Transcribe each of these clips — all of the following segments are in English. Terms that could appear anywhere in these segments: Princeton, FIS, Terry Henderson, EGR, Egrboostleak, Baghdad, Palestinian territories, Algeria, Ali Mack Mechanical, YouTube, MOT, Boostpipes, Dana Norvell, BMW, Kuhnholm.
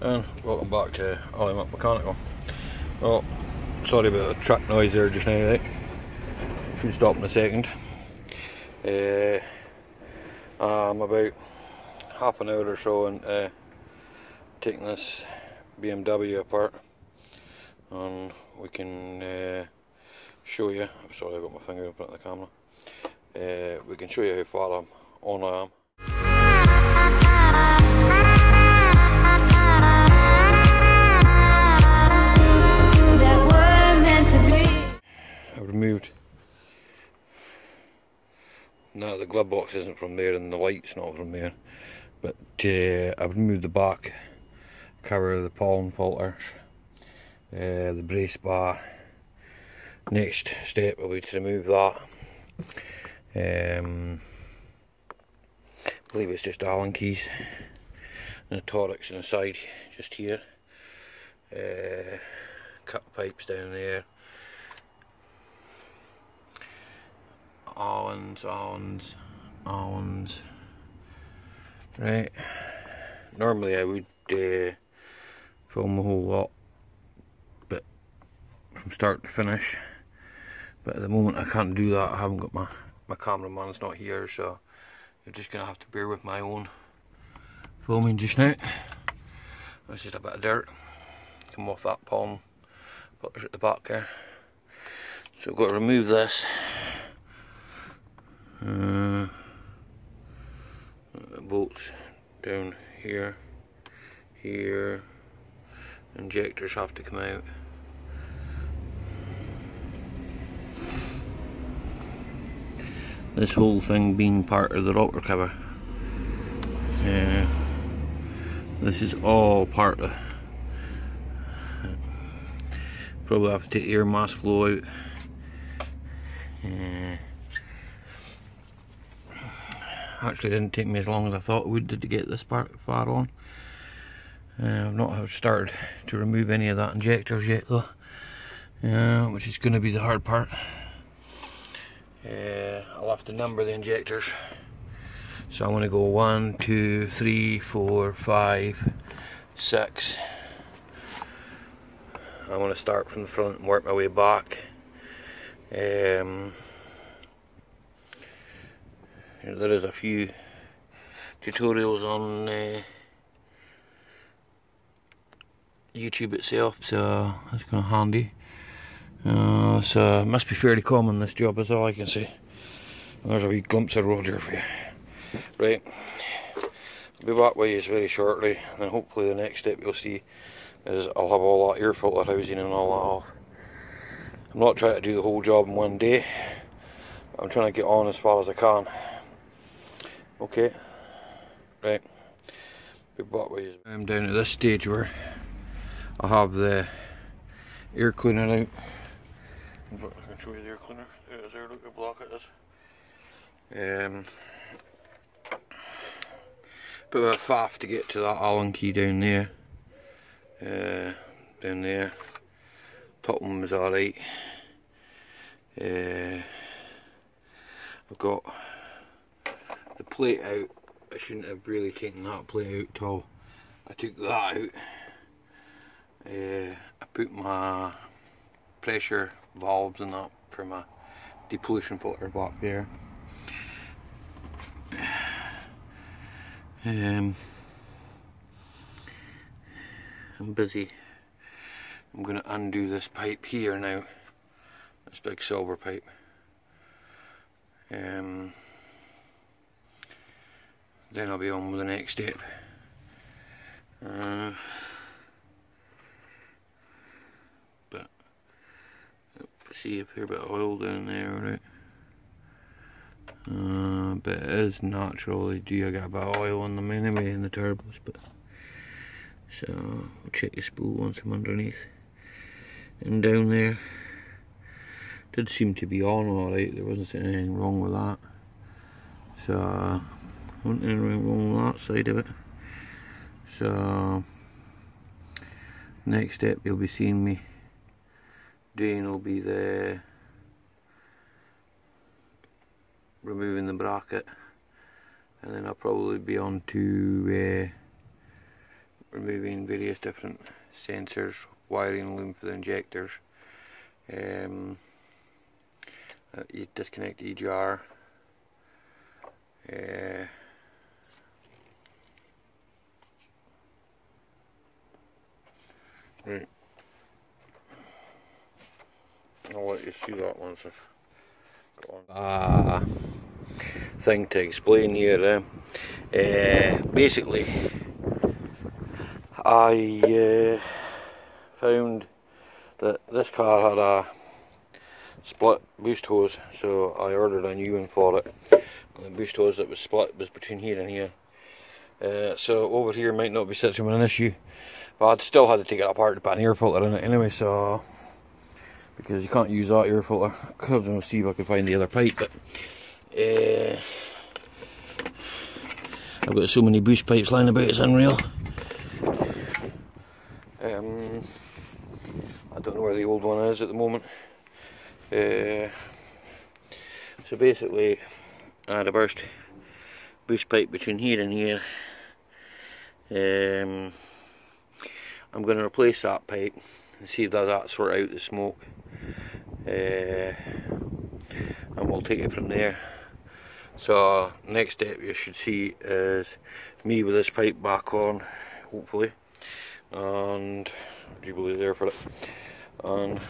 and welcome back to Ali Mack Mechanical. Oh, sorry about the truck noise there just now, right? Should stop in a second. I'm about half an hour or so and taking this BMW apart, and we can show you. Sorry, I got my finger up at the camera. We can show you how far I am. I've removed the glove box isn't from there and the light's not from there, but I've removed the back cover, the pollen filters, the brace bar. Next step will be to remove that. I believe it's just Allen keys and the torics on the side just here, cut pipes down there, Allens, right. Normally I would film the whole lot, but from start to finish, but at the moment I can't do that. I haven't got my cameraman's not here, so you're just gonna have to bear with my own filming just now. That's just a bit of dirt come off that palm butters at the back there, so I've got to remove this. Bolts down here, injectors have to come out. This whole thing being part of the rocker cover. This is all part of. Probably have to take the air mass flow out. Actually didn't take me as long as I thought it would to get this part far on. I've not started to remove any of that injectors yet though, which is going to be the hard part. I'll have to number the injectors, so I'm going to go 1, 2, 3, 4, 5, 6. I'm going to start from the front and work my way back. There is a few tutorials on YouTube itself, so that's kind of handy. So it must be fairly common, this job, is all I can see. There's a wee glimpse of Roger for you. Right, I'll be back with you very shortly, and hopefully the next step you'll see is I'll have all that air filter housing and all that off. I'm not trying to do the whole job in one day. I'm trying to get on as far as I can. Okay, right, be back with you. I'm down at this stage where I have the air cleaner out. I can show you the air cleaner. There it is, there, look how black it is. Bit of a faff to get to that Allen key down there. Top one was alright. I've got the plate out. I shouldn't have really taken that plate out at all. I took that out. I put my pressure valves and that for my depollution filter back there. I'm busy. I'm going to undo this pipe here now. This big silver pipe. Then I'll be on with the next step. But see if there's a bit of oil down there, right? But it is natural. They do get a bit of oil on them anyway in the turbos, but so we'll check the spool once I'm underneath and down there. Did seem to be on alright, there wasn't anything wrong with that. So, wasn't anything wrong with that side of it. So, next step you'll be seeing me doing will be the removing the bracket, and then I'll probably be on to removing various different sensors, wiring loom for the injectors. You disconnect the EGR. Right. I'll let you see that once I've got on. Thing to explain here. Basically, I found that this car had a split boost hose, so I ordered a new one for it. And the boost hose that was split was between here and here, so over here might not be such an issue, but I'd still had to take it apart to put an air filter in it anyway, so because you can't use that air filter. I'll see if I can find the other pipe, but I've got so many boost pipes lying about, it's unreal. I don't know where the old one is at the moment. So basically, I had a burst boost pipe between here and here. I'm going to replace that pipe and see if that sort out the smoke, and we'll take it from there. So next step you should see is me with this pipe back on, hopefully, and jubilee there for it, and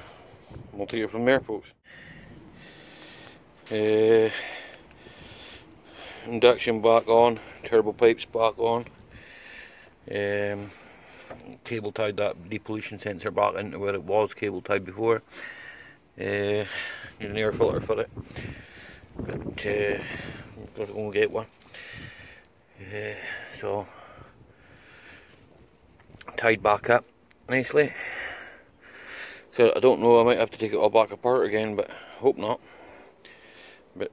we'll take it from there, folks. Induction back on, turbo pipes back on, cable tied that depollution sensor back into where it was cable tied before. Need an air filter for it, but gotta go and get one. So tied back up nicely. So I don't know, I might have to take it all back apart again, but hope not. But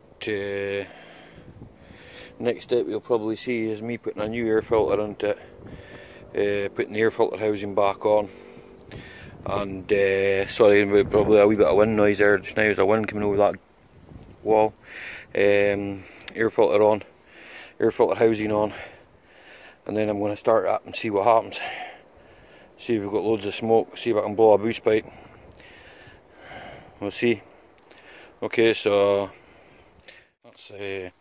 next step you'll probably see is me putting a new air filter into it. Putting the air filter housing back on, and sorry, probably a wee bit of wind noise there just now, there's a wind coming over that wall. Air filter on, air filter housing on, and then I'm going to start up and see what happens, see if we've got loads of smoke, see if I can blow a boost pipe, we'll see. Okay, so that's the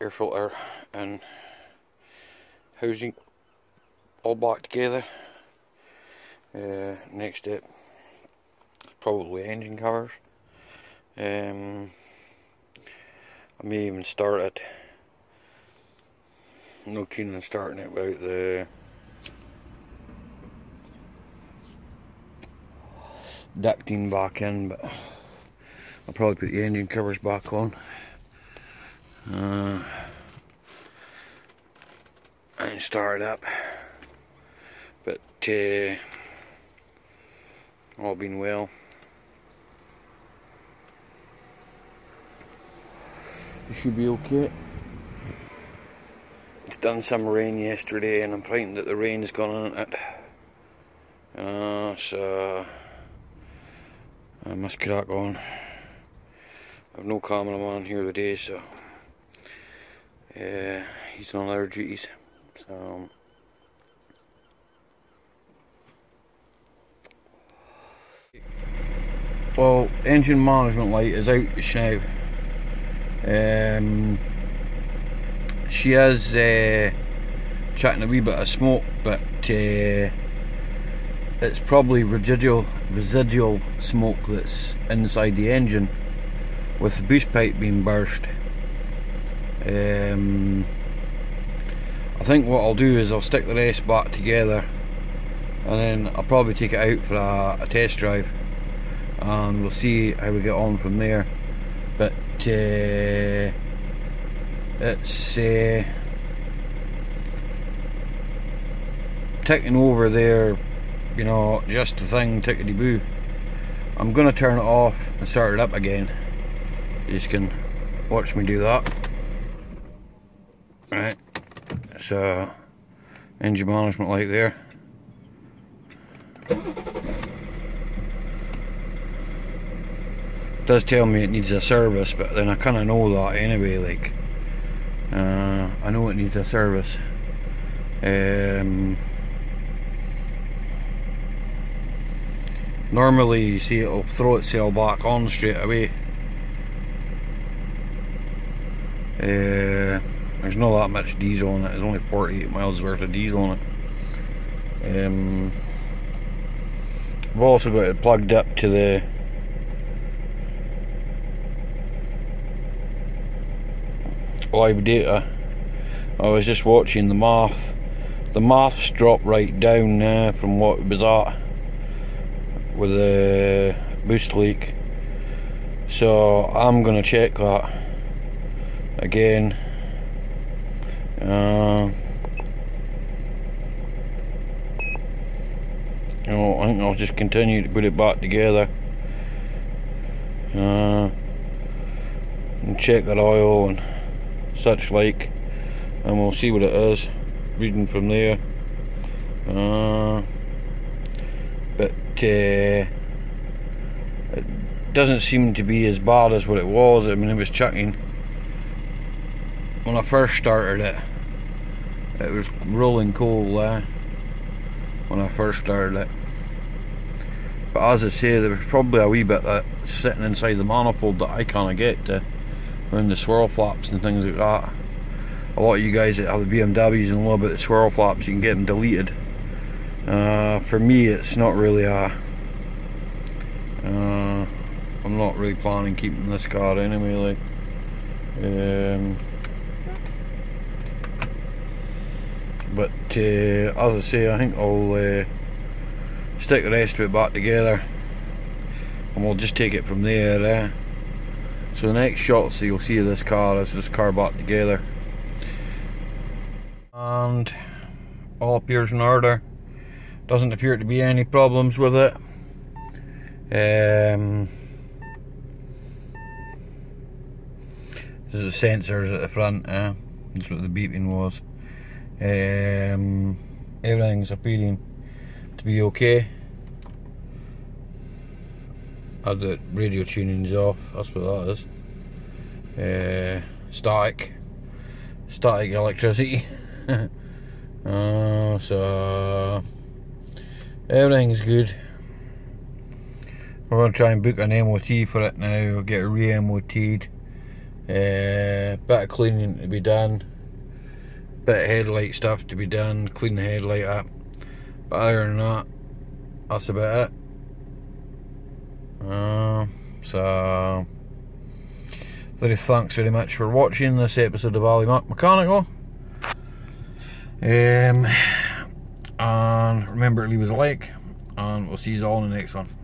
air filter and housing all back together. Next step, probably engine covers. I may even start it. I'm not keen on starting it without the ducting back in, but I'll probably put the engine covers back on. And start it up. But all been well, it should be okay. It's done some rain yesterday, and I'm frightened that the rain's gone on it, so I must crack on. I've no cameraman here today, so he's on other duties, so. Well, engine management light is out just now. She is chucking a wee bit of smoke, but it's probably residual smoke that's inside the engine with the boost pipe being burst. I think what I'll do is I'll stick the rest back together, and then I'll probably take it out for a test drive, and we'll see how we get on from there. But it's ticking over there, you know, just the thing, tickety-boo. I'm going to turn it off and start it up again. You just can watch me do that. Right, so engine management light there. It does tell me it needs a service, but then I kind of know that anyway, like I know it needs a service. Normally you see it'll throw itself back on straight away. There's not that much diesel on it, there's only 48 miles worth of diesel on it. I've also got it plugged up to the live data. I was just watching the math. The maths dropped right down there from what it was at with the boost leak, so I'm going to check that again. You know, I think I'll just continue to put it back together and check that oil and such like, and we'll see what it is reading from there. It doesn't seem to be as bad as what it was. I mean, it was chucking when I first started it. It was rolling coal there when I first started it. But as I say, there was probably a wee bit that's sitting inside the manifold that I can't get to, around the swirl flaps and things like that. A lot of you guys that have the BMWs and know about the swirl flaps, you can get them deleted. For me, it's not really a I'm not really planning keeping this car anyway, like. As I say, I think I'll stick the rest of it back together and we'll just take it from there. So the next shots that you'll see of this car is this car back together, and all appears in order. Doesn't appear to be any problems with it. There's the sensors at the front, that's what the beeping was. Everything's appearing to be okay. The radio tuning's off, that's what that is. Static electricity. So everything's good. We're going to try and book an MOT for it now. We'll get re-MOT'd. Bit of cleaning to be done, bit of headlight stuff to be done, clean the headlight up. But other than that, that's about it. So thanks very much for watching this episode of Ali Mack Mechanical. And remember to leave us a like, and we'll see you all in the next one.